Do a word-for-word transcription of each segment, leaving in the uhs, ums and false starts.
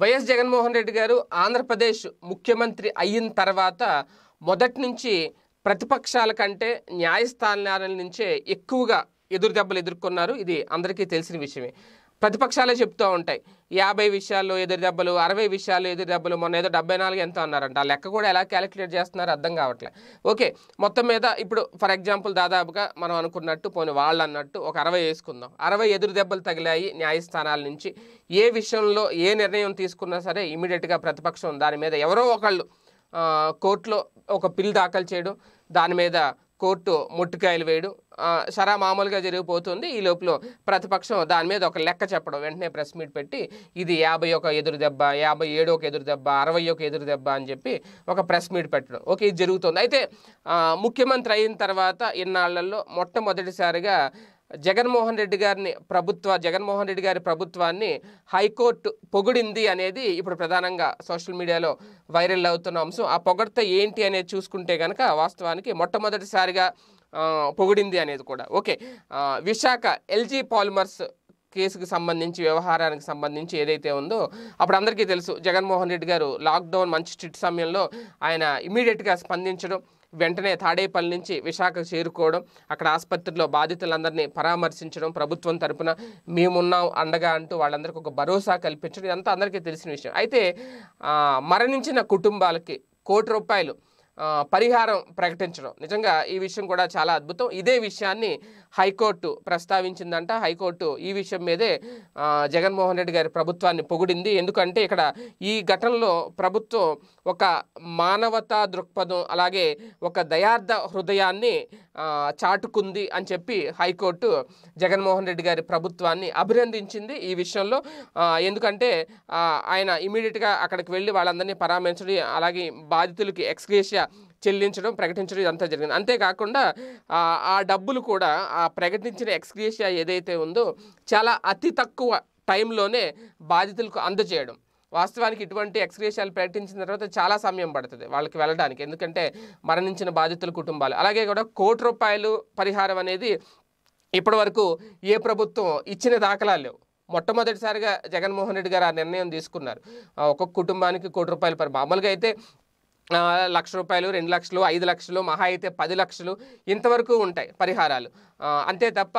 YS Jagan Mohan Reddy గారు ఆంధ్రప్రదేశ్ ముఖ్యమంత్రి అయిన తర్వాత మొదటి నుంచి ప్రతిపక్షాల కంటే న్యాయస్థానాల నుంచే ఎక్కువగా ఎదురు దెబ్బలు ఎదుర్కొన్నారు. ఇది అందరికీ తెలిసిన విషయమే. ప్రతిపక్షాలే చెప్తూ ఉంటాయి యాభై విషయాల్లో ఎదురు దెబ్బలు, అరవై విషయాల్లో ఎదురు దెబ్బలు, మొన్న ఏదో డెబ్బై నాలుగు ఎంత అన్నారంట. ఆ లెక్క కూడా ఎలా క్యాలిక్యులేట్ చేస్తున్నారో అర్థం కావట్లేదు. ఓకే, మొత్తం మీద ఇప్పుడు ఫర్ ఎగ్జాంపుల్ దాదాపుగా మనం అనుకున్నట్టు పోనీ వాళ్ళు అన్నట్టు ఒక అరవై వేసుకుందాం. అరవై ఎదురు దెబ్బలు తగిలాయి న్యాయస్థానాల నుంచి. ఏ విషయంలో ఏ నిర్ణయం తీసుకున్నా సరే ఇమీడియట్గా ప్రతిపక్షం దాని మీద ఎవరో ఒకళ్ళు కోర్టులో ఒక బిల్ దాఖలు చేయడం, దాని మీద కోర్టు ముట్టికాయలు వేయడం సరా మామూలుగా జరిగిపోతుంది. ఈ లోపల ప్రతిపక్షం దాని మీద ఒక లెక్క చెప్పడం, వెంటనే ప్రెస్ మీట్ పెట్టి ఇది యాభై ఒక ఎదురు దెబ్బ, యాభై ఏడు ఒక ఎదురు దెబ్బ, అరవై ఒక ఎదురు దెబ్బ అని చెప్పి ఒక ప్రెస్ మీట్ పెట్టడం. ఓకే, ఇది జరుగుతుంది. అయితే ముఖ్యమంత్రి అయిన తర్వాత ఇన్నాళ్లలో మొట్టమొదటిసారిగా జగన్మోహన్ రెడ్డి గారిని ప్రభుత్వ జగన్మోహన్ రెడ్డి గారి ప్రభుత్వాన్ని హైకోర్టు పొగిడింది అనేది ఇప్పుడు ప్రధానంగా సోషల్ మీడియాలో వైరల్ అవుతున్న అంశం. ఆ పొగడ్త ఏంటి అనేది చూసుకుంటే కనుక వాస్తవానికి మొట్టమొదటిసారిగా పొగిడింది అనేది కూడా. ఓకే, విశాఖ ఎల్జీ పాలిమర్స్ కేసుకు సంబంధించి వ్యవహారానికి సంబంధించి ఏదైతే ఉందో అప్పుడు అందరికీ తెలుసు జగన్మోహన్ రెడ్డి గారు లాక్డౌన్ మంచి స్ట్రిక్ట్ సమయంలో ఆయన ఇమీడియట్గా స్పందించడం, వెంటనే తాడేపల్లి నుంచి విశాఖకు చేరుకోవడం, అక్కడ ఆసుపత్రిలో బాధితులందరినీ పరామర్శించడం, ప్రభుత్వం తరపున మేమున్నాం అండగా అంటూ వాళ్ళందరికీ ఒక భరోసా కల్పించడం, ఇదంతా అందరికీ తెలిసిన విషయం. అయితే మరణించిన కుటుంబాలకి కోటి రూపాయలు పరిహారం ప్రకటించడం నిజంగా ఈ విషయం కూడా చాలా అద్భుతం. ఇదే విషయాన్ని హైకోర్టు ప్రస్తావించిందంట. హైకోర్టు ఈ విషయం మీదే జగన్మోహన్ రెడ్డి గారి ప్రభుత్వాన్ని పొగిడింది. ఎందుకంటే ఇక్కడ ఈ ఘటనలో ప్రభుత్వం ఒక మానవతా దృక్పథం అలాగే ఒక దయార్థ హృదయాన్ని చాటుకుంది అని చెప్పి హైకోర్టు జగన్మోహన్ రెడ్డి గారి ప్రభుత్వాన్ని అభినందించింది ఈ విషయంలో. ఎందుకంటే ఆయన ఇమీడియట్గా అక్కడికి వెళ్ళి వాళ్ళందరినీ పరామర్శించడం, అలాగే బాధితులకి ఎక్స్గ్రేషియా చెల్లించడం, ప్రకటించడం, ఇదంతా జరిగింది. అంతేకాకుండా ఆ డబ్బులు కూడా ఆ ప్రకటించిన ఎక్స్గ్రేషియా ఏదైతే ఉందో చాలా అతి తక్కువ టైంలోనే బాధితులకు అందజేయడం. వాస్తవానికి ఇటువంటి ఎక్స్గ్రేషియాలు ప్రకటించిన తర్వాత చాలా సమయం పడుతుంది వాళ్ళకి వెళ్ళడానికి, ఎందుకంటే మరణించిన బాధితుల కుటుంబాలు. అలాగే కూడా కోటి రూపాయలు పరిహారం అనేది ఇప్పటి వరకు ఏ ప్రభుత్వం ఇచ్చిన దాఖలాలు లేవు. మొట్టమొదటిసారిగా జగన్మోహన్ రెడ్డి గారు ఆ నిర్ణయం తీసుకున్నారు. ఒక్కొక్క కుటుంబానికి కోటి రూపాయలు పరి మామూలుగా అయితే లక్ష రూపాయలు, రెండు లక్షలు, ఐదు లక్షలు, మహా అయితే పది లక్షలు ఇంతవరకు ఉంటాయి పరిహారాలు. అంతే తప్ప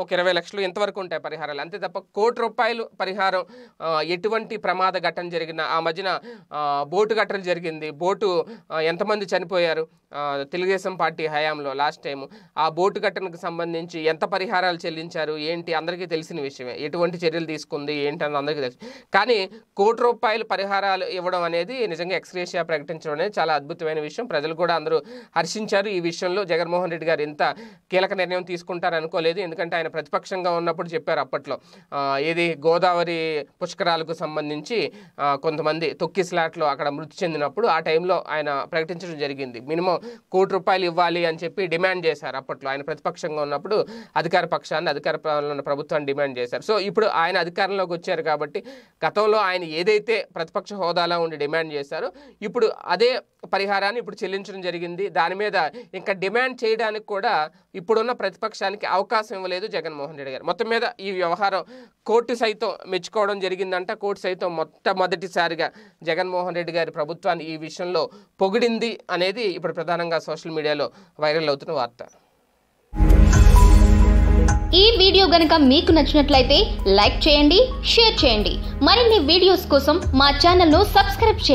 ఒక ఇరవై లక్షలు ఇంతవరకు ఉంటాయి పరిహారాలు. అంతే తప్ప కోటి రూపాయలు పరిహారం ఎటువంటి ప్రమాద ఘటన జరిగినా, ఆ మధ్యన బోటు ఘటన జరిగింది, బోటు ఎంతమంది చనిపోయారు తెలుగుదేశం పార్టీ హయాంలో లాస్ట్ టైం, ఆ బోటు ఘటనకు సంబంధించి ఎంత పరిహారాలు చెల్లించారు ఏంటి అందరికీ తెలిసిన విషయమే, ఎటువంటి చర్యలు తీసుకుంది ఏంటి అని అందరికీ తెలుసు. కానీ కోటి రూపాయలు పరిహారాలు ఇవ్వడం అనేది నిజంగా ఎక్స్గ్రేషియా ప్రకటించడం చాలా అద్భుతమైన విషయం. ప్రజలు కూడా అందరూ హర్షించారు. ఈ విషయంలో జగన్మోహన్ రెడ్డి గారు ఇంత కీలక నిర్ణయం తీసుకుంటారు అనుకోలేదు. ఎందుకంటే ఆయన ప్రతిపక్షంగా ఉన్నప్పుడు చెప్పారు అప్పట్లో, ఏది గోదావరి పుష్కరాలకు సంబంధించి కొంతమంది తొక్కి స్లాట్లో అక్కడ మృతి చెందినప్పుడు ఆ టైంలో ఆయన ప్రకటించడం జరిగింది. మినిమం కోటి రూపాయలు ఇవ్వాలి అని చెప్పి డిమాండ్ చేశారు అప్పట్లో. ఆయన ప్రతిపక్షంగా ఉన్నప్పుడు అధికార పక్షాన్ని, అధికారంలో ఉన్న ప్రభుత్వాన్ని డిమాండ్ చేశారు. సో ఇప్పుడు ఆయన అధికారంలోకి వచ్చారు కాబట్టి గతంలో ఆయన ఏదైతే ప్రతిపక్ష హోదాలో ఉండి డిమాండ్ చేశారో ఇప్పుడు అదే అదే పరిహారాన్ని ఇప్పుడు చెల్లించడం జరిగింది. దాని మీద ఇంకా డిమాండ్ చేయడానికి కూడా ఇప్పుడున్న ప్రతిపక్షానికి అవకాశం ఇవ్వలేదు జగన్మోహన్ రెడ్డి గారు. మొత్తం మీద ఈ వ్యవహారం కోర్టు సైతం మెచ్చుకోవడం జరిగిందంట. కోర్టు సైతం మొట్టమొదటిసారిగా జగన్మోహన్ రెడ్డి గారి ప్రభుత్వాన్ని ఈ విషయంలో పొగిడింది అనేది ఇప్పుడు ప్రధానంగా సోషల్ మీడియాలో వైరల్ అవుతున్న వార్త. ఈ వీడియో గనుక మీకు నచ్చినట్లయితే లైక్ చేయండి, షేర్ చేయండి. మరిన్ని వీడియోస్ కోసం మా ఛానల్ను సబ్స్క్రైబ్ చేయండి.